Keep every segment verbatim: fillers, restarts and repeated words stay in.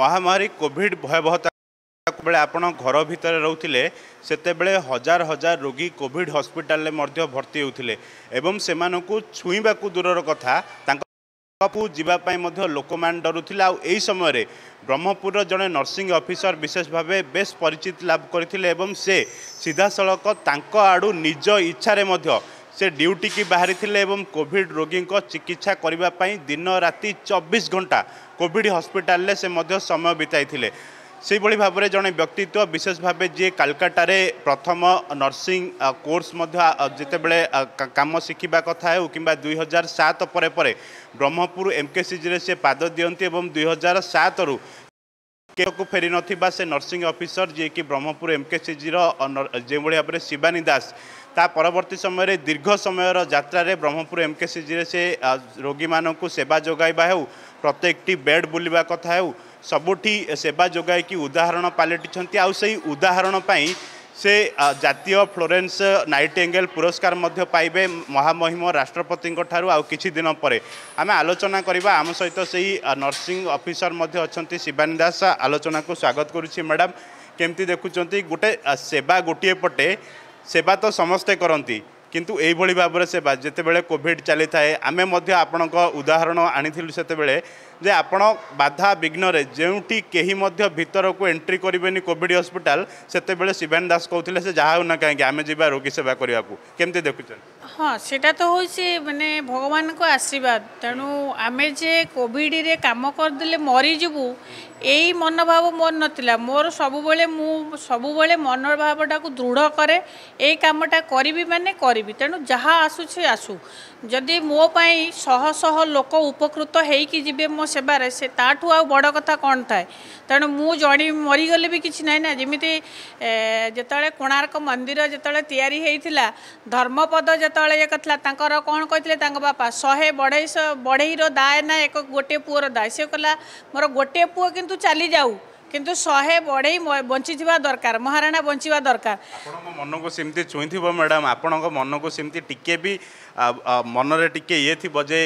महामारी कोविड भयबहता बेले आपण घर भितर रहूतिले सेतेबेले हजार हजार रोगी कोविड हॉस्पिटल रे मध्य भर्ती होउतिले एवं सेमानकु छुईबाकु दूरर कथा तांकु जीवापाई मध्य लोकमान डरुथिले। आ एई समय रे ब्रह्मपुरर जने नर्सिंग ऑफिसर विशेष भावे बेस परिचित लाभ करथिले एवं से सीधा सड़क तांको आडू निज इच्छा रे मध्य से ड्यूटी की बाहरी थिले एवं कोविड रोगी को चिकित्सा करबा पई दिन राति चौबीस घंटा कोविड हॉस्पिटल रे से मध्य समय बिताई थिले। से भली भाव जड़े व्यक्तित्व विशेष भाव जी कलकाटा प्रथम नर्सिंग कोर्स जितेबले कम शिखा कथा हो कि दुई हजार सात पर ब्रह्मपुर एमकेसीजी से पाद दियंती दुई हजार सात रु को फेरी ना से नर्सिंग ऑफिसर जी कि ब्रह्मपुर एमकेसीजी जो भाव शिवानी दास ता परवर्ती समय दीर्घ समय यात्रा ब्रह्मपुर एमकेसीजी से रोगी मान सेवा जगैवा हो प्रत्येकटी बेड बुलवा कथा हो सबुठी सेवा जगै कि उदाहरण पलटिंट आउ से उदाहरण पाई से जातीय फ्लोरेंस नाइटिंगेल पुरस्कार मध्य पाइबे महामहिम राष्ट्रपति आउ किछि दिन परे आम आलोचना करबा। आम सहित से नर्सिंग ऑफिसर मध्य अछंती शिवानी दास, आलोचना को स्वागत करुछि। मैडम केमती देखुछंती गोटे सेवा गोटे पटे सेवा तो समस्ते करंती किंतु एभली भाव सेवा जितेबले कोविड चली थाए आमे मध्य आपण उदाहरण आनीथिलु सेतेबेले जे आपण बाधा विघ्न रे जेउटी केही मध्य भीतर को एंट्री करिबेनी कोविड हॉस्पिटल सेतेबेले शिवानी दास कहउथिले से जाहा न काहे आमे जिबा रोगी सेवा करिया को केमते देखुछन। हां सेटा तो होइसे माने भगवान को आशीर्वाद तणु आमे जे कोविड रे काम कर देले मरि जिवु एई मनोभाव मोर नथिला। मोर सबु बेले मु सबु बेले मनोभावटा को दृढ़ करे एई कामटा करबी माने करबी तेनु जहा आसु छे आसु जदि मो पाई सह सह लोक उपकृत हेई कि जिबे मो सेवार से ताठु आ बड़ कथा कोन थाए तेनु मु जणी मरि गले भी किछि नै ना। जेमिति जेताळे कोणार्क मंदिर जेताळे तयारी हेइथिला धर्मपद जेताळे एकथला तांकर कोन कहिथिले तांक बापा सौ बढई बढईरो दाय ना एक गोटे पुओर दाय से कला मोर गोटे पुओ कि तू चली जाऊ किंतु सहे बड़े बंची जीवा दरकार महाराणा बंचीवा दरकार। मन को सेमती छुईथ मैडम आपण मन को सेमती टिके भी मन रे टिके ये थी बजे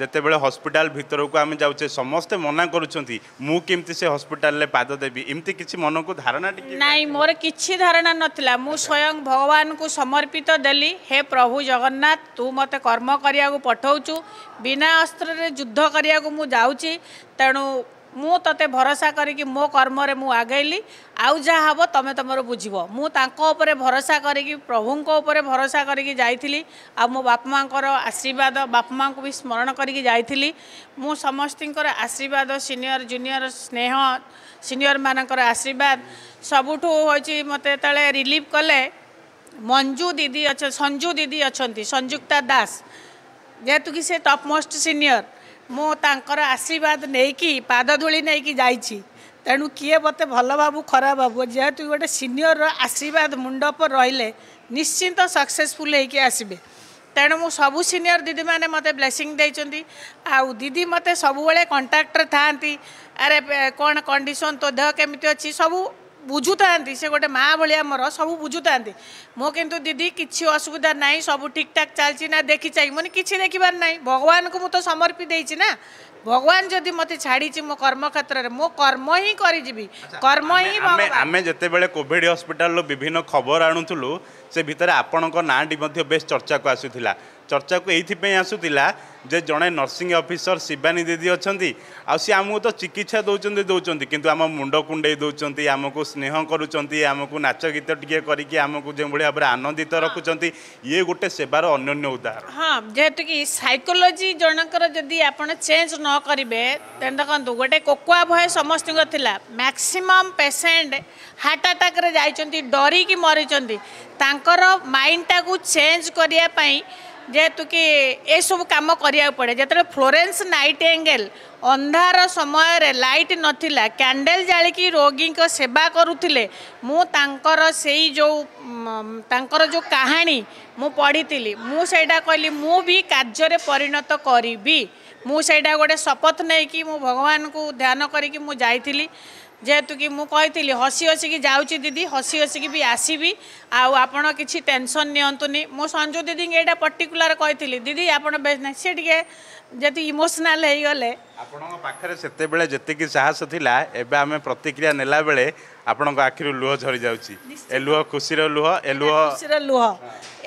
जिते बड़े हॉस्पिटल भीतर को आम जाऊे समस्ते मना करुँच से हॉस्पिटल पाद देवी इमती किसी मन को धारणा नाई मोर किसी धारणा नाला मु स्वयं भगवान को समर्पित देली। हे प्रभु जगन्नाथ तू मते कर्म करने को पठाऊु बिना अस्त्र युद्ध करने को मुझे तेणु मु तते भरोसा करी मो कर्म रे मु आगेली आउ जहाँ हम तमें तुम बुझीब मु तांको उपरे भरोसा करी प्रभुंको उपरे भरोसा करी जाइथिली आ मो बापा माँकर आशीर्वाद बापा माँ को भी स्मरण करी जाइथिली। मु समस्तींकर आशीर्वाद सीनियर जूनियर स्नेह सीनियर मानकर आशीर्वाद सबुठू होइछि। मते तळे रिलीफ कले मंजू दीदी अच्छा संजू दीदी अच्छा संजुक्ता दास जेहेतु कि से टॉप मोस्ट सीनियर मो तांकर आशीर्वाद नहीं कि पाद धूली नहीं कि जाइछि तेणु किए मत भल बाबू खराब बाबू जेहेतु गोटे सीनियर आशीर्वाद मुंड पर रहिले निश्चिंत सक्सेसफुल होइके आसबे तेणु मु सबू सीनियर दीदी माने मते ब्लेसिंग देइछंती। आ दीदी मते सबु बेले कांटेक्ट रे थांती अरे कोन कंडीशन तो देह केमिति अछि सबु बुझुता से गोटे माँ भाया मोर सब बुझुता मो किंतु दीदी किसी असुविधा ना सब ठीक ठाक चलती ना देखी चाहिए मैंने किसी देखिबार ना भगवान को मुझे समर्पी देछि ना भगवान जदि मते छाड़ी मो कर्म क्षेत्र में मो कर्म ही करी कर्म ही आम जितेबाला कोविड हॉस्पिटल विभिन्न खबर आणुलु से भितर आपण नाँटी बेस चर्चा को आसूला चर्चा को ये आसूला जे जड़े नर्सिंग ऑफिसर शिवानी दीदी अच्छा सी आमको तो चिकित्सा दौरान दौरान किंतु आम मुंड कुंडे दौरान आमको स्नेह करमको नाच गीत टे करमको जो भाव आनंदित रखुंट ये गोटे सेवार अन्य उदाहरण। हाँ जेहेतु कि साइकोलोजी जनकर जदि आप चेंज न करेंगे देखो गोटे कोकुआ भय समस्त मैक्सिमम पेसेंट हार्ट अटैक रे जाइछंती डरी कि मरिछंती तांकर माइंडटा को चेंज करिया पई जेहेतु कि ये सब काम करिया पड़े। जब फ्लोरेंस नाइटिंगेल अंधार समय रे लाइट नथिला कैंडल जालिकी रोगी को सेवा करुथिले मु तांकर सेई जो तांकर जो कहानी मु पढ़ी थिली मु सेटा कहली मु भी कार्य रे परिणत करिबी मु सेटा गोटे शपथ नहीं कि मु भगवान को ध्यान करिकि मु जाइथिली जेहेतु कि मु कही हसी हसिकी जाऊँगी दीदी हसी हसिकी भी आसबि आपड़ किसी टेंशन नि मो संजू दीदी यहाँ पर्टिकुला कही दीदी आपड़ बेस ना सी टी इमोशनाल हो गले आपणों सेते बेले जतिकि साहस थिला एबे आमे प्रतिक्रिया नेला बेले आपणों आखिरु लुह झरी जाउची ए लुह खुशीर लुह ए लुह खुशीर लुह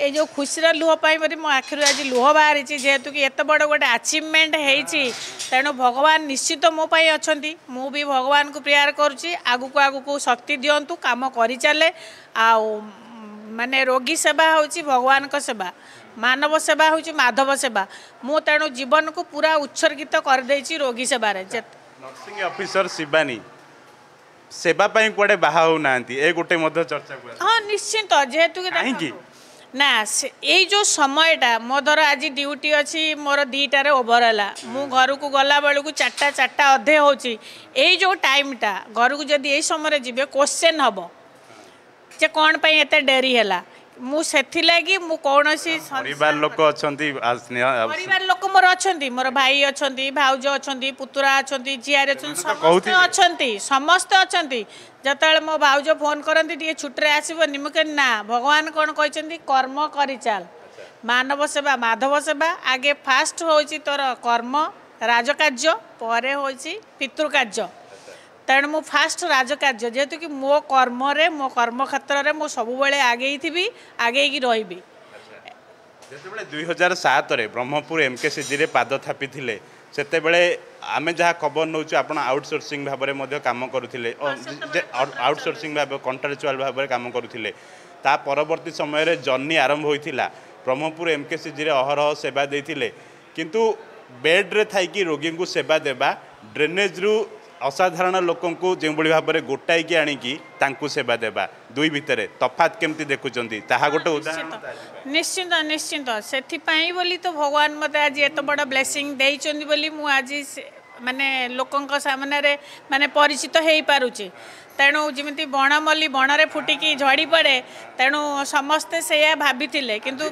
ए जो खुशीर लुह पाई मते मो आखिरु आज लुह बाहरिची जेतु कि एत बड़ गोटे अचीवमेंट हेइची तेनु भगवान निश्चित मो पाई अछंती मु भी भगवान को प्रेयर करूची आगु को आगु को शक्ति दियंतु काम करी चले आ माने रोगी सेवा होची भगवान को सेवा मानव सेवा हूँ माधव सेवा मु तेणु जीवन को पूरा उत्सर्गित करदे रोगी सेवार नर्सिंग ऑफिसर शिवानी सेवा कड़े बाहना ए गोटे चर्चा हाँ निश्चित जेहेतु कि ना ये जो समयटा मो धर आज ड्यूटी अच्छी मोर दीटार ओभर है मु घर को गला बेलू चार्टा चार्टा अधे हो जो टाइमटा घर को जब ये समय जी क्वेश्चन हम जे कौन पाई एत डेरी है मु सेथिलागी मु कोनोसी परिवार लोक अछंती परिवार लोक मोर अछंती मोर भाई अछंती भाउज अछंती पुतरा अछंती जियार अछंती समस्त अछंती समस्त अछंती जतले मो भाउज फोन करंती टिए छुट्टी आसीबनी मु के ना भगवान कोन कहचंती कर्म करी चाल मानव सेवा माधव सेवा आगे फास्ट होची तोर कर्म राजकार्य परे होची पितृकार्य तेणु मु फास्ट राजकार्य जेहेतु कि मो कर्म रे मो कर्म क्षेत्र रे मो सब बेले आगे थी आगे की रही जो दुई हजार सात ब्रह्मपुर एमकेसीजी रे पाद थापी थिले सेते बेले आमे जहाँ खबर नौ आपण आउटसोर्सिंग भाव में कम करुले आउटसोर्सिंग भाव कंट्राक्चुअल भाव में कम करुले ता परवर्ती समय जर्नी आरंभ होता ब्रह्मपुर एमकेसीजी रे अहरह सेवा देथिले किंतु बेड रे थाई कि रोगी को सेवा देबा ड्रेनेज रु असाधारण लोक जो भाव में गोटाई की आणिकी सेवा देवा दुई भितर तफात केमती देखुंत ताहा गोटे उदाहरण निश्चिंत निश्चिंत से बोली तो भगवान मत आज एत बड़ ब्लेसिंग देइचंदी बोली मु आज माने लोकंक सामने माने परिचित हो पारुची तेणु जमी बणमल्ली बणरे फुटिकी झड़ी पड़े तेणु समस्ते से भाभी किंतु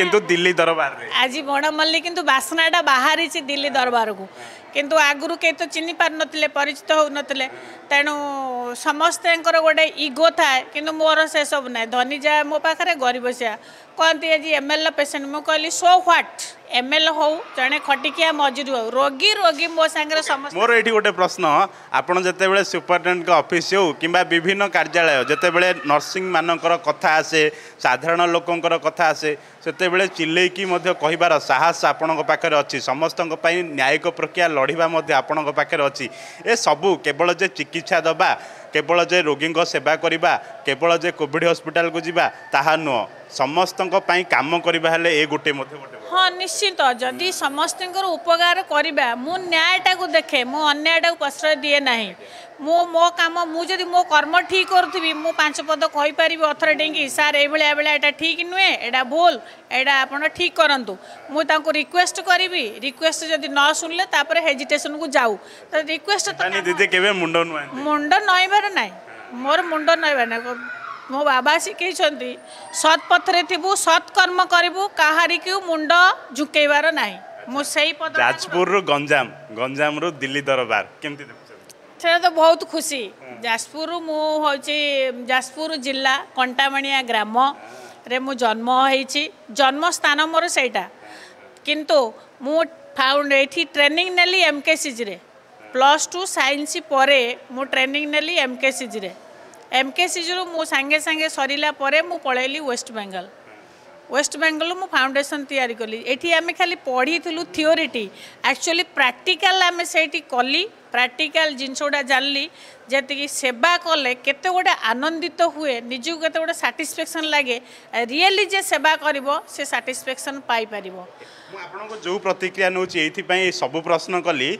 किंतु दिल्ली दरबार आज बणमल्ली किंतु बासनाटा बाहरी दिल्ली दरबार को किंतु आगुरी कई तो चिन्ह पार नथिले परिचित हो नथिले तेणु समस्ते गोटे इगो थाए किंतु मोर से सब ना धनी जा मो पाखे गरीब से कहती आज एम एल पेसेंट मुझे कहली सो ह्वाट एम एल हो जड़े खटिकिया मजूरी हो रोगी रोगी मो सांगे समस्त मोर ये गोटे प्रश्न आपड़ जितेबाला सुपरिटेडेंट ऑफिस कि विभिन्न कार्यालय जितेबाला नर्सिंग मानकर कथा आसे साधारण लोकंर कथा आसे से चिल्लेकी कहार साहस आपण पाखे अच्छी समस्त न्यायिक प्रक्रिया लड़वा आपण पाखे अच्छी ए सबू केवल जे चिकित्सा दबा केवल जे रोगी सेवा करवा केवल जे कोविड हॉस्पिटल को जीवा ताहा नुह समस्त कम करवाई ये गोटे हाँ निश्चित जदि समस्त उपकार करवा मु न्यायटा को देखे मु अन्यायटा को प्रश्रय दिए ना मु मो काम मुझे मो कर्म ठीक करी मु पांच पद कही पारि अथर डेंगी सार ये ठीक नुहे एटा भूल एटा आपड़ ठीक करूँ मुझे रिक्वेस्ट करी रिक्वेस्ट जब न शुणिले हेजिटेसन को जाऊ तो रिक्वेस्ट दीदी मुंड मुंड नईबार ना मोर मुंड नईबार ना मो बाबा शिखे सत पथरे थिबु सत कर्म करू काहारिकु मुंड झुकेबार नाही मो सही पद जाजपुर रु गंजाम गंजाम रु दिल्ली दरबार केमती देखछ तो बहुत खुशी जाजपुर रु मो होची जाजपुर जिला कंटामणिया ग्राम रे मो जन्म होईची जन्म स्थान मोर सेटा किंतु मो फाउंड एठी ट्रेनिंग नेली एमकेसीजी रे प्लस टू साइंस परे मो ट्रेनिंग नेली एमकेसीजी रे एमकेसीजी रु मु सांगे सांगे सरीला परे मु पळेली वेस्ट बेंगल वेस्ट बेंगल मु फाउंडेशन तैयारी कली एठी आमे खाली पढ़ी थिलु थियोरीटी एक्चुअली प्रैक्टिकल आमे सेठी कली प्रैक्टिकल जिनसोडा जानली जेतिकी सेवा कले केते गोटे आनंदित हुए निजु केते गोटे सैटिस्फैक्शन लागे रियली जे सेवा करबो से सैटिस्फैक्शन पाई परबो आपन को जो प्रतिक्रिया नउची एथि पई सब प्रश्न कली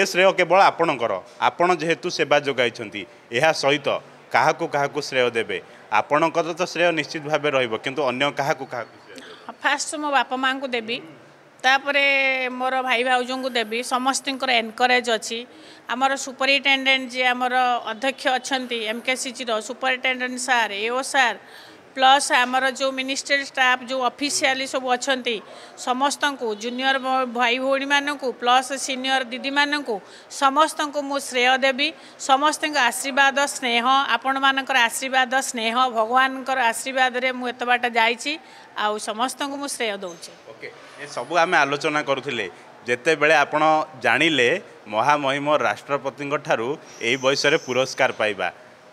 ए श्रेय केवल आपनकर आपन जेहेतु सेवा जोगाई छंती एहा सहित काहा को काहा को श्रेय देबे आपण तो श्रेय निश्चित भाव रहिबो किंतु अन्य काहा को काहा फास्ट मो बापा मां को देबी तापरे मोर भाई भाउज को देबी समस्त एनकरेज अछि आमर सुपरिटेंडेंट जे आमर अध्यक्ष अछंती एमकेसीजी रो superintendent sir AO sir plus आमर जो मिनिस्टर स्टाफ जो ऑफिशियली सब अछंती समस्त को जूनियर भाई भौणी मान को प्लस सीनियर दीदी मान को समस्त को मु श्रेय देवी समस्त आशीर्वाद स्नेह आपण मानकर आशीर्वाद स्नेह भगवान आशीर्वाद रे मु एत बाट जाई छी आ समस्त को मु श्रेय दउची ओके ए सब आमे आलोचना करथले जेते बेले आपण जानिले महामहिम राष्ट्रपति यही बयस पुरस्कार पाइबा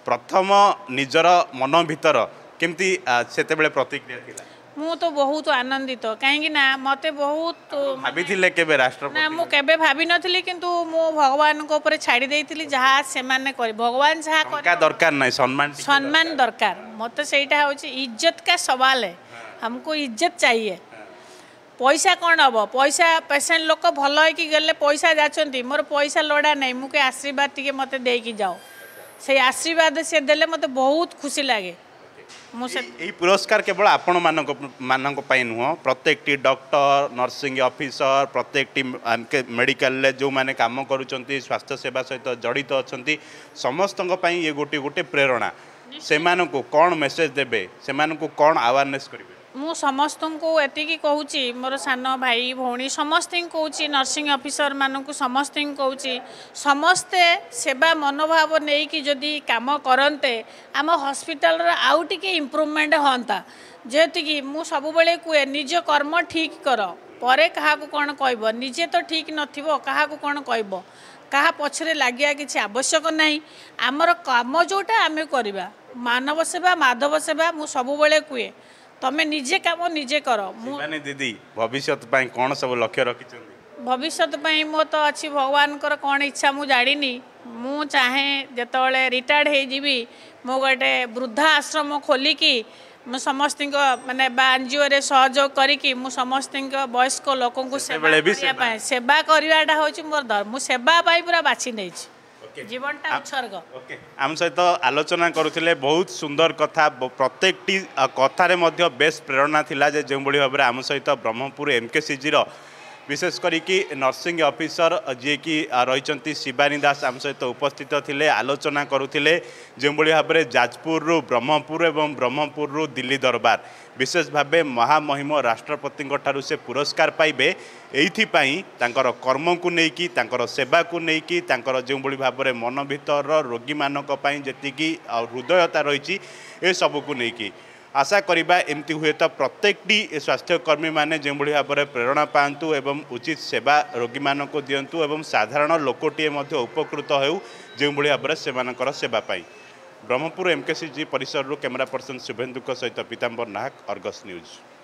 प्रथम निजर मन भीतर केमती सेते बेले प्रतिक्रिया थिला मु तो बहुत आनंदित कहीं मते बहुत भाभी के राष्ट्रपति मु केबे भाभी नथिली किंतु मु भगवान को ऊपर छाड़ी देइथिली जहाँ से माने करी भगवान जहाँ कर दरकार नहीं सम्मान सम्मान दरकार मते सेटा होची इज्जत का सवाल है हमको इज्जत चाहिए पैसा कौन हम पैसा पेसेंट लोक भल गले पैसा जाचंती मोर पैसा लोड़ा नहीं मुके आशीर्वाद टी मत देकी जाओ से आशीर्वाद से देले मत बहुत खुशी लगे मुझे पुरस्कार केवल आपण मान मान नुह प्रत्येक टी डॉक्टर नर्सिंग ऑफिसर प्रत्येक टी मेडिकल जो मैंने काम करुँच स्वास्थ्य सेवा सहित जड़ित अच्छा समस्त ये गोटे गोटे प्रेरणा से कौन मेसेज देवे से कौन अवेयरनेस करेंगे मु समस्त को एतिकी कहूँ मोर सान भाई भौणी समस्ती कहूँ नर्सिंग ऑफिसर मानू समस्ती कहूँ समस्ते सेवा मनोभाव नहीं कि जदि काम करते आम हॉस्पिटल आउ टिके इम्प्रूवमेंट हाँ जेहेतु कि मु सब बेले कहे निज कर्म ठीक कर परे कहा कौन कह निजे तो ठीक न कहा कौन कह क्या पछरे लगे किसी आवश्यक नहीं आमर काम जोटा आम करवा मानव सेवा माधव सेवा मु सब बेले कहे तमे निजे काम निजे कर शिवानी दीदी भविष्य कौन सब लक्ष्य रखी भविष्य मो तो अच्छी भगवान कर कौन इच्छा मुझे जानी मु चाहे जिते रिटायर्ड हो जीवी मो गोटे वृद्धा आश्रम खोलिकी मु समस्त माने एनजीओ रे सहयोग करी मु समस्त वयस्क लोक सेवा करवाटा हूँ मोर धर्म मु सेवा पूरा बाछी नहीं जीवनटा उत्सर्ग ओके आम सहित आलोचना करुले बहुत सुंदर कथा प्रत्येक टी कथार बेस प्रेरणा थिला जे जो भाव में आम सहित ब्रह्मपुर एमकेसीजी रो विशेष करिकी नर्सिंग ऑफिसर जी की रही शिवानी दास आम सहित उपस्थित थिले आलोचना करुले जो भाव में जाजपुर रु ब्रह्मपुर एवं ब्रह्मपुर रु दिल्ली दरबार विशेष भाव महामहिम राष्ट्रपति से पुरस्कार पाइबे यही कर्म को लेकिन सेवा को लेकिन जो भाव में मन भीतर रोगी मान जी हृदयता रही ए सब को लेकिन आशा करिबा एमती हुए तो प्रत्येकटी स्वास्थ्यकर्मी मैंने जो भाव में प्रेरणा पातु एवं उचित सेवा रोगी मानक दिंतु एवं साधारण लोकटीए उपकृत हो जो भाव में से सेवाई ब्रह्मपुर एमकेसीजी परिसर कैमरा पर्सन शुभेन्दु सहित पीतांबर नाहक अर्गस न्यूज।